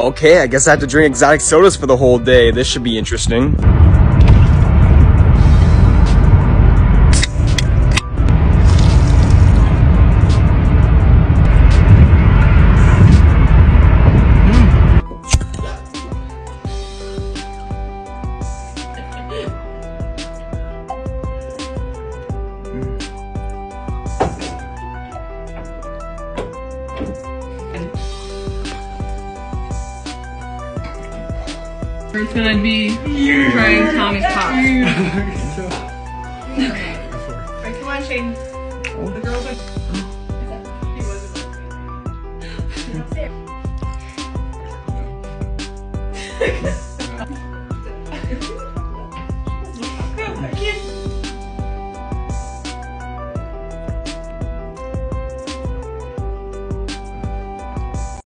Okay, I guess I have to drink exotic sodas for the whole day. This should be interesting. It's gonna be trying Tommy's pop. Okay. Alright, come on, Shane. The girls are. He wasn't.